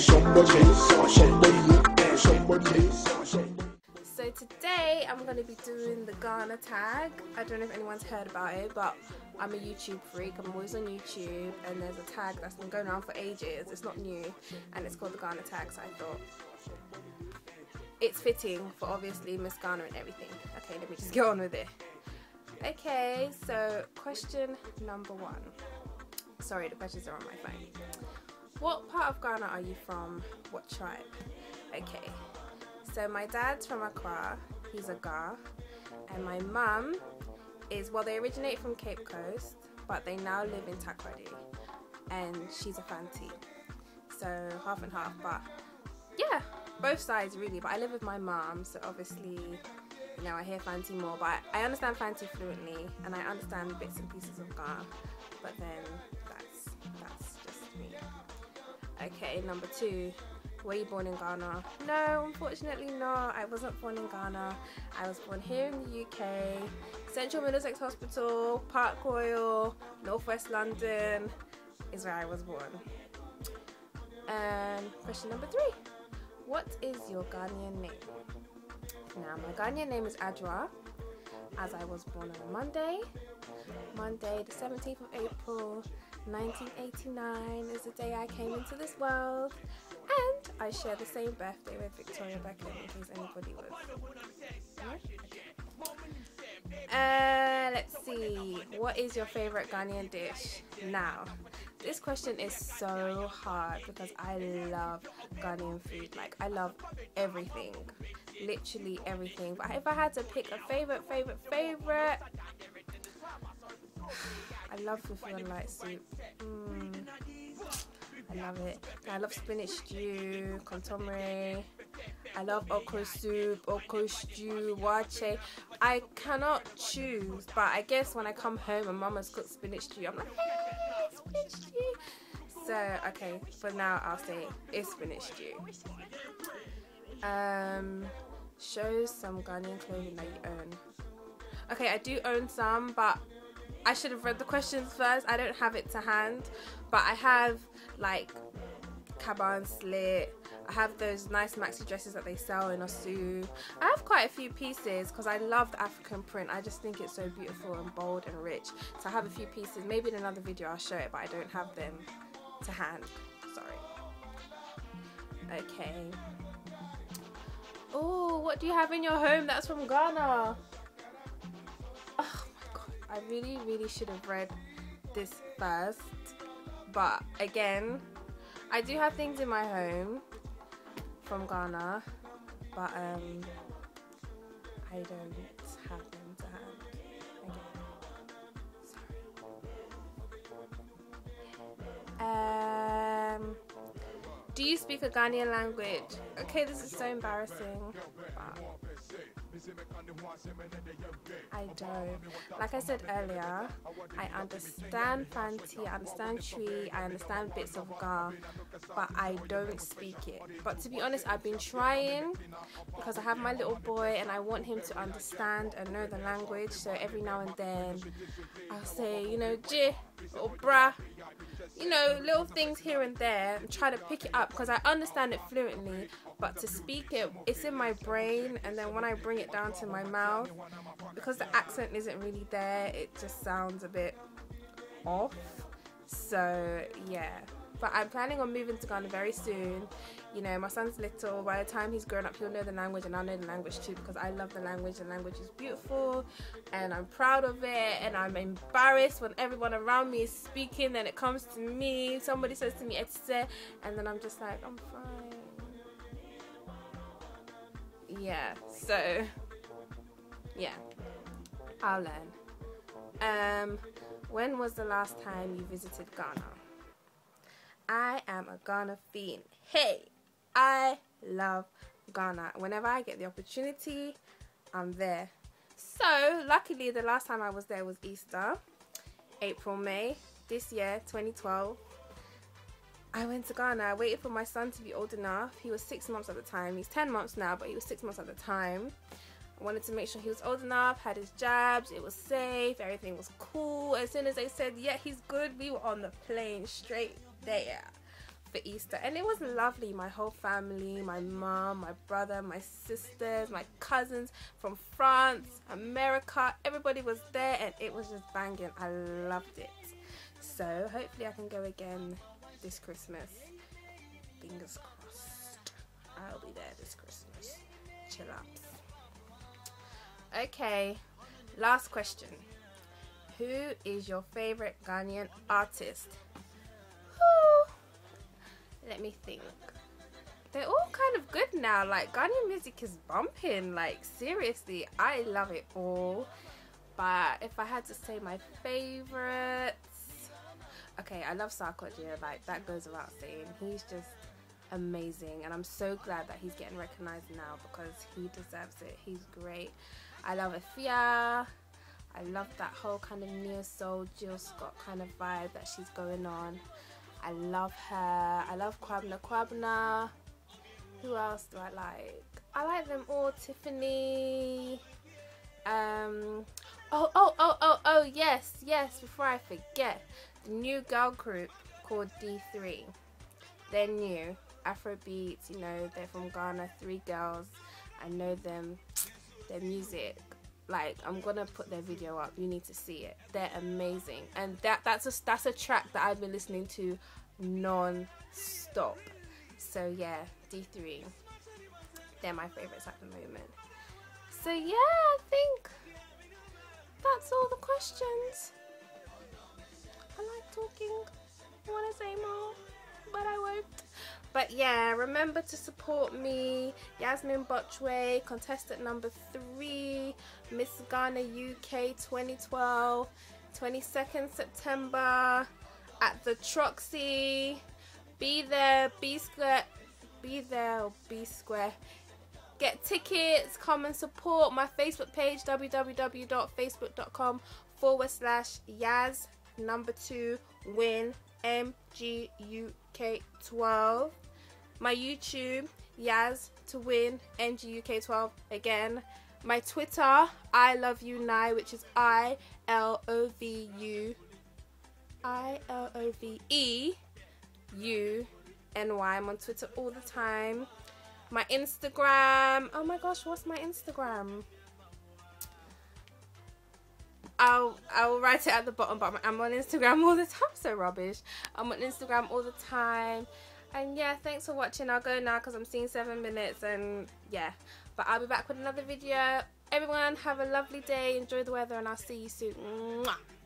So today I'm going to be doing the Ghana tag. I don't know if anyone's heard about it, but I'm a YouTube freak. I'm always on YouTube, and there's a tag that's been going on for ages. It's not new, and it's called the Ghana tag, so I thought it's fitting for obviously Miss Ghana and everything. Okay, let me just get on with it. Okay, so question number one. Sorry, the questions are on my phone. What part of Ghana are you from? What tribe? Okay, so my dad's from Accra, he's a Ga, and my mum is, well, they originate from Cape Coast, but they now live in Takoradi, and she's a Fanti. So half and half, but yeah, both sides really. But I live with my mum, so obviously, you know, I hear Fanti more, but I understand Fanti fluently, and I understand bits and pieces of Ga, but then that's just me. Okay, number two, were you born in Ghana? No, unfortunately not. I wasn't born in Ghana. I was born here in the UK, Central Middlesex Hospital, Park Royal, Northwest London is where I was born. And question number three, what is your Ghanaian name? Now, my Ghanaian name is Adwa, as I was born on Monday the 17th of April 1989 is the day I came into this world, and I share the same birthday with Victoria Beckham, in case anybody was. Let's see, what is your favourite Ghanaian dish? Now, this question is so hard because I love Ghanaian food. Like, I love everything, literally everything. But if I had to pick a favourite, I love fufu and light soup. I love it. I love spinach stew, contomere. I love okra soup, okra stew, wache. I cannot choose, but I guess when I come home and Mama's cooked spinach stew, I'm like, hey, spinach stew. So, okay, for now I'll say it's spinach stew. Show some Ghanaian clothing that you own. Okay, I do own some, but I should have read the questions first. I don't have it to hand, but I have like caban slit. I have those nice maxi dresses that they sell in Osu. I have quite a few pieces because I love the African print. I just think it's so beautiful and bold and rich. So I have a few pieces. Maybe in another video I'll show it, but I don't have them to hand. Sorry. Okay. Oh, what do you have in your home that's from Ghana? I really should have read this first, but again, I do have things in my home from Ghana, but I don't have them to hand again. Sorry. Do you speak a Ghanaian language? Okay, this is so embarrassing, but I don't. Like I said earlier, I understand Fanti, I understand Twi, I understand bits of Ga, but I don't speak it. But to be honest, I've been trying because I have my little boy and I want him to understand and know the language. So every now and then I'll say, you know, Jih or Brah, you know, little things here and there, and try to pick it up because I understand it fluently, but to speak it, it's in my brain, and then when I bring it down to my mouth, because the accent isn't really there, it just sounds a bit off. So yeah, but I'm planning on moving to Ghana very soon. You know, my son's little, by the time he's grown up he'll know the language and I'll know the language too, because I love the language. The language is beautiful and I'm proud of it, and I'm embarrassed when everyone around me is speaking and it comes to me, somebody says to me "Etse," and then I'm just like, I'm fine. Yeah, so yeah, I'll learn. When was the last time you visited Ghana? I am a Ghana fiend. Hey, I love Ghana. Whenever I get the opportunity, I'm there. So luckily the last time I was there was Easter, April, May this year, 2012. I went to Ghana. I waited for my son to be old enough. He was 6 months at the time. He's 10 months now, but he was 6 months at the time. I wanted to make sure he was old enough, had his jabs, it was safe, everything was cool. As soon as they said, yeah, he's good, we were on the plane straight there for Easter, and it was lovely. My whole family, my mom, my brother, my sisters, my cousins from France, America, everybody was there, and it was just banging. I loved it. So hopefully I can go again this Christmas. Fingers crossed. I'll be there this Christmas. Chill out. Okay, last question. Who is your favorite Ghanaian artist? Let me think. They're all kind of good now. Like, Ghanaian music is bumping. Like, seriously, I love it all. But if I had to say my favorites, okay, I love Sarkodie. Like, that goes without saying. He's just amazing, and I'm so glad that he's getting recognized now because he deserves it. He's great. I love Afia. I love that whole kind of neo soul Jill Scott kind of vibe that she's going on. I love her. I love Kwabena Kwabena. Who else do I like? I like them all. Tiffany. Oh, yes. Before I forget, the new girl group called D3. They're new. Afrobeats, you know, they're from Ghana. 3 girls. I know them. Their music. Like, I'm gonna put their video up. You need to see it. They're amazing, and that's a track that I've been listening to non-stop. So yeah, D3. They're my favorites at the moment. So yeah, I think that's all the questions. I like talking. I wanna say more, but I won't. But yeah, remember to support me, Yasmin Botchway, contestant number 3, Miss Ghana UK 2012, 22nd September at the Troxy. Be there, be square. Get tickets, come and support my Facebook page, facebook.com/Yaz2WinMGUK12. My YouTube, Yaz2WinMGUK12 again. My Twitter, I love you Nye, which is ILOVEUNY. I'm on Twitter all the time. My Instagram, oh my gosh, what's my Instagram? I'll write it at the bottom, but I'm on Instagram all the time. So rubbish. I'm on Instagram all the time. And yeah, thanks for watching. I'll go now because I'm seeing 7 minutes, and yeah, but I'll be back with another video. Everyone have a lovely day, enjoy the weather, and I'll see you soon. Mwah.